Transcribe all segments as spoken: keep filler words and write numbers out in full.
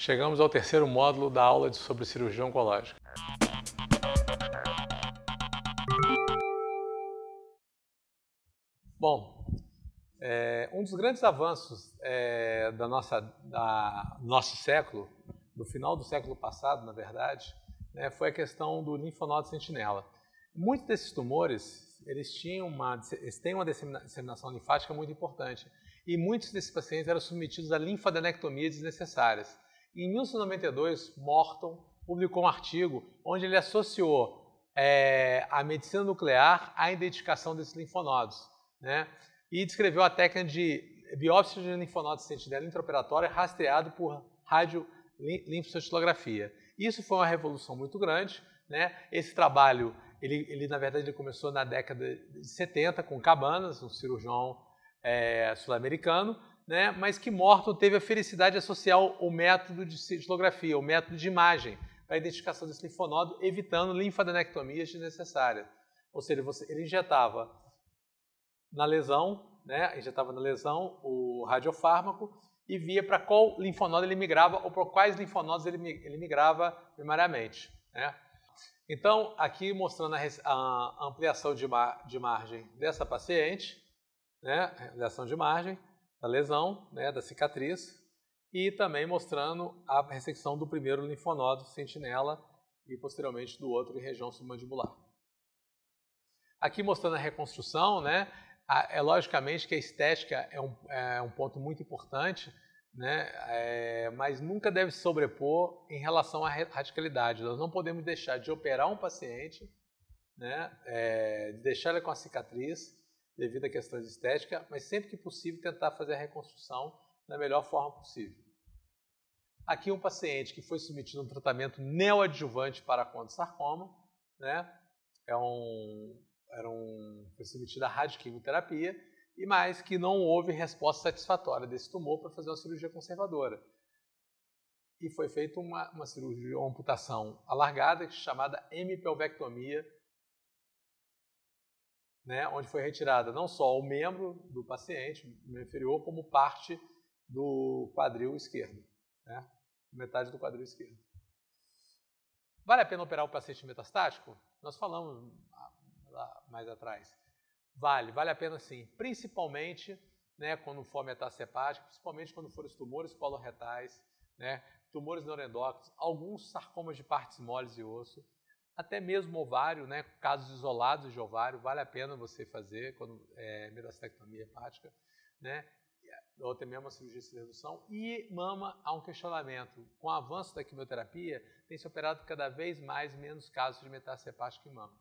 Chegamos ao terceiro módulo da aula sobre cirurgia oncológica. Bom, é, um dos grandes avanços é, da nossa, da nosso século, do final do século passado, na verdade, né, foi a questão do linfonodo sentinela. Muitos desses tumores, eles, tinham uma, eles têm uma disseminação linfática muito importante e muitos desses pacientes eram submetidos a linfadenectomias desnecessárias. Em mil novecentos e noventa e dois, Morton publicou um artigo onde ele associou é, a medicina nuclear à identificação desses linfonodos, né? E descreveu a técnica de biópsia de linfonodo sentinela intraoperatória rastreado por rádio-linfocintilografia. Isso foi uma revolução muito grande, né? Esse trabalho, ele, ele na verdade, ele começou na década de setenta com Cabanas, um cirurgião é, sul-americano, né, mas que Morton teve a felicidade de associar o método de cintilografia, o método de imagem, para a identificação desse linfonodo, evitando linfadenectomias desnecessárias. Ou seja, você, ele injetava na lesão, né, injetava na lesão o radiofármaco e via para qual linfonodo ele migrava ou para quais linfonodos ele, ele migrava primariamente, né? Então, aqui mostrando a, a ampliação de, mar, de margem dessa paciente, né, ampliação de margem da lesão, né, da cicatriz, e também mostrando a ressecção do primeiro linfonodo sentinela e posteriormente do outro em região submandibular. Aqui mostrando a reconstrução, né, a, é logicamente que a estética é um, é um ponto muito importante, né, é, mas nunca deve se sobrepor em relação à radicalidade. Nós não podemos deixar de operar um paciente, né, é, de deixar ele com a cicatriz, devido a questões estéticas, mas sempre que possível tentar fazer a reconstrução da melhor forma possível. Aqui um paciente que foi submetido a um tratamento neoadjuvante para condrosarcoma, né? É um, era um, foi submetido a radioquimioterapia, e mais que não houve resposta satisfatória desse tumor para fazer uma cirurgia conservadora. E foi feita uma, uma cirurgia, uma amputação alargada, chamada M-pelvectomia, né, onde foi retirada não só o membro do paciente, o membro inferior, como parte do quadril esquerdo, né, metade do quadril esquerdo. Vale a pena operar o paciente metastático? Nós falamos lá mais atrás. Vale, vale a pena sim, principalmente, né, quando for metástase hepática, principalmente quando for os tumores colorretais, né, tumores neuroendócrinos, alguns sarcomas de partes moles e osso, até mesmo ovário, né, casos isolados de ovário, vale a pena você fazer quando é metastasectomia hepática, né, ou até mesmo a cirurgia de redução. E mama, há um questionamento. Com o avanço da quimioterapia, tem se operado cada vez mais menos casos de metástase hepática em mama.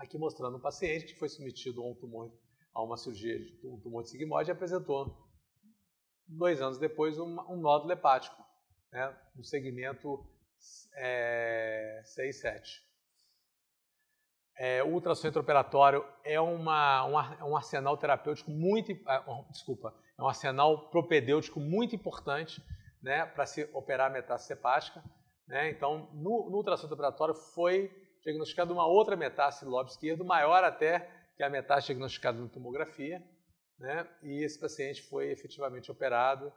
Aqui mostrando um paciente que foi submetido a um tumor, a uma cirurgia de um tumor de sigmoide e apresentou, dois anos depois, um, um nódulo hepático, né, no segmento É, seis, sete. É, o ultrassom intraoperatório é uma, um, um arsenal terapêutico muito, desculpa, é um arsenal propedêutico muito importante, né, para se operar a metástase hepática, né? Então, no, no ultrassom intraoperatório foi diagnosticada uma outra metástase do lobo esquerdo, maior até que a metástase diagnosticada na tomografia, né? E esse paciente foi efetivamente operado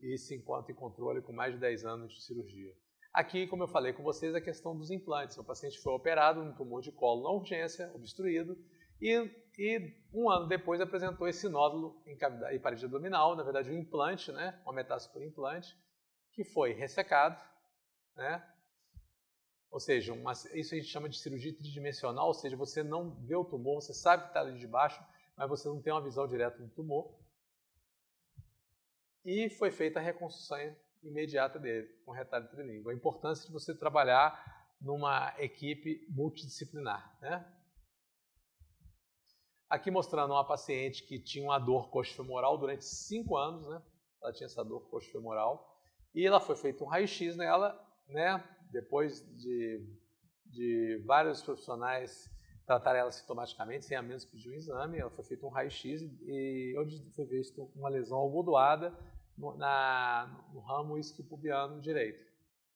e se encontra em controle com mais de dez anos de cirurgia. Aqui, como eu falei com vocês, a questão dos implantes. O paciente foi operado num tumor de colo na urgência, obstruído, e, e um ano depois apresentou esse nódulo em, cavidade, em parede abdominal, na verdade um implante, né, uma metástase por implante, que foi ressecado, né? Ou seja, uma, isso a gente chama de cirurgia tridimensional, ou seja, você não vê o tumor, você sabe que está ali de baixo, mas você não tem uma visão direta do tumor. E foi feita a reconstrução imediata dele, com retalho trilingue. A importância de você trabalhar numa equipe multidisciplinar, né? Aqui mostrando uma paciente que tinha uma dor coxofemoral durante cinco anos, né? Ela tinha essa dor coxofemoral e ela foi feito um raio-x nela, né? Depois de, de vários profissionais tratarem ela sintomaticamente, sem a menos pedir um exame, ela foi feito um raio-x e onde foi visto uma lesão algodoada No, na, no ramo isquiopubiano direito,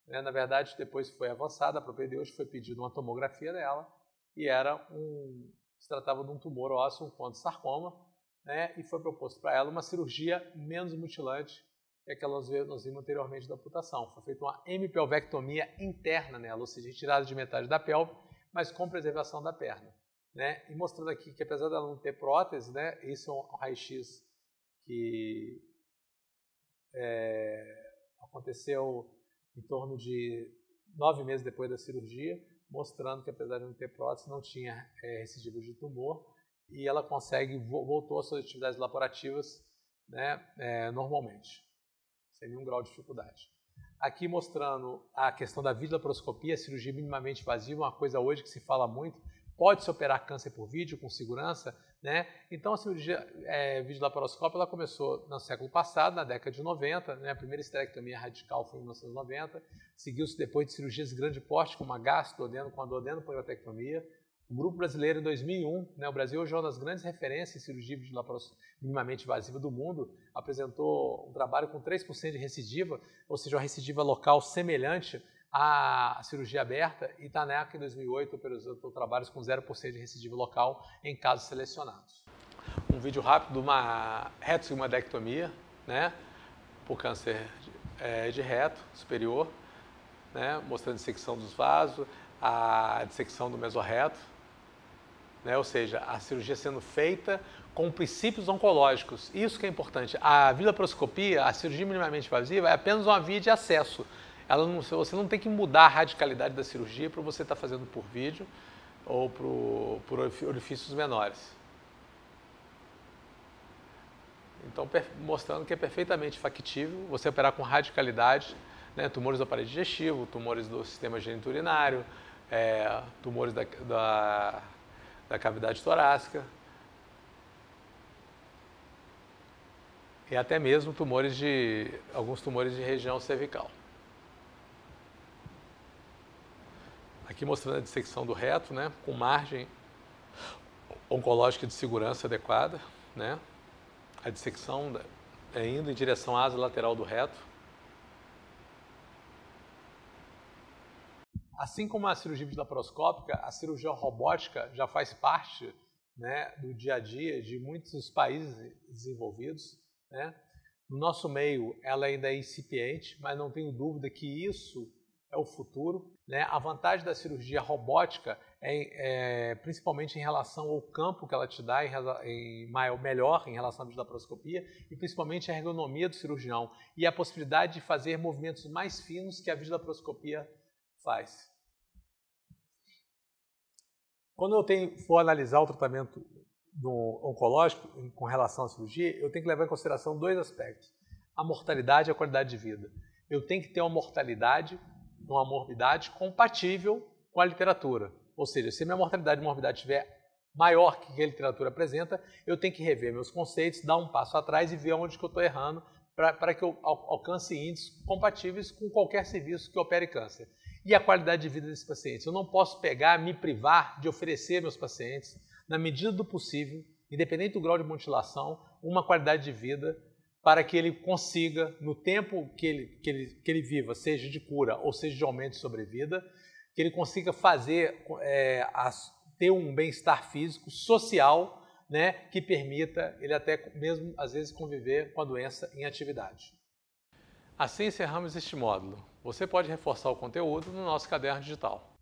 né? Na verdade, depois foi avançada, a propedêutica foi pedida uma tomografia dela e era um, se tratava de um tumor ósseo, um condrosarcoma, né? E foi proposto para ela uma cirurgia menos mutilante que é aquela que nós vimos anteriormente da amputação. Foi feita uma M-pelvectomia interna nela, ou seja, retirada de metade da pelve, mas com preservação da perna. Né? E mostrando aqui que, apesar dela não ter prótese, né, isso é um raio-x que é, aconteceu em torno de nove meses depois da cirurgia, mostrando que, apesar de não ter prótese, não tinha é, recidiva de tumor, e ela consegue, voltou às suas atividades laborativas, né, é, normalmente, sem nenhum grau de dificuldade. Aqui mostrando a questão da videolaparoscopia, cirurgia minimamente invasiva, uma coisa hoje que se fala muito, pode-se operar câncer por vídeo com segurança, né? Então a cirurgia é, videolaparoscópica, ela começou no século passado, na década de noventa, né? A primeira esterectomia radical foi em mil novecentos e noventa, seguiu-se depois de cirurgias de grande porte, como a gastro, com a duodenopancreatectomia. O grupo brasileiro em dois mil e um, né, o Brasil hoje é uma das grandes referências em cirurgia minimamente invasiva do mundo, apresentou um trabalho com três por cento de recidiva, ou seja, uma recidiva local semelhante à cirurgia aberta, e Tanaka em dois mil e oito apresentou trabalhos com zero por cento de recidiva local em casos selecionados. Um vídeo rápido de uma reto-sigmoidectomia, né, por câncer de, de reto superior, né, mostrando dissecção dos vasos, a dissecção do mesorreto, né? Ou seja, a cirurgia sendo feita com princípios oncológicos. Isso que é importante. A videolaparoscopia, a cirurgia minimamente invasiva, é apenas uma via de acesso. Ela não, você não tem que mudar a radicalidade da cirurgia para você estar tá fazendo por vídeo ou pro, por orifícios menores. Então, per, mostrando que é perfeitamente factível você operar com radicalidade, né, tumores do aparelho digestivo, tumores do sistema geniturinário, é, tumores da, da, da cavidade torácica e até mesmo tumores de, alguns tumores de região cervical. Aqui mostrando a dissecção do reto, né, com margem oncológica de segurança adequada, né, a dissecção da, é indo em direção à asa lateral do reto. Assim como a cirurgia videolaparoscópica, a cirurgia robótica já faz parte, né, do dia a dia de muitos países desenvolvidos, né? No nosso meio, ela ainda é incipiente, mas não tenho dúvida que isso é o futuro, né? A vantagem da cirurgia robótica é, é principalmente em relação ao campo que ela te dá, em, em maior, melhor em relação à videolaparoscopia, e principalmente a ergonomia do cirurgião e a possibilidade de fazer movimentos mais finos que a videolaparoscopia faz. Quando eu tenho, for analisar o tratamento do oncológico com relação à cirurgia, eu tenho que levar em consideração dois aspectos: a mortalidade e a qualidade de vida. Eu tenho que ter uma mortalidade, uma morbidade compatível com a literatura. Ou seja, se a minha mortalidade e morbidade estiver maior que a literatura apresenta, eu tenho que rever meus conceitos, dar um passo atrás e ver onde que eu estou errando para que eu alcance índices compatíveis com qualquer serviço que opere câncer. E a qualidade de vida desses pacientes. Eu não posso pegar, me privar de oferecer aos meus pacientes, na medida do possível, independente do grau de mutilação, uma qualidade de vida para que ele consiga, no tempo que ele, que ele, que ele viva, seja de cura ou seja de aumento de sobrevida, que ele consiga fazer, é, as, ter um bem-estar físico, social, né, que permita ele até mesmo, às vezes, conviver com a doença em atividade. Assim encerramos este módulo. Você pode reforçar o conteúdo no nosso caderno digital.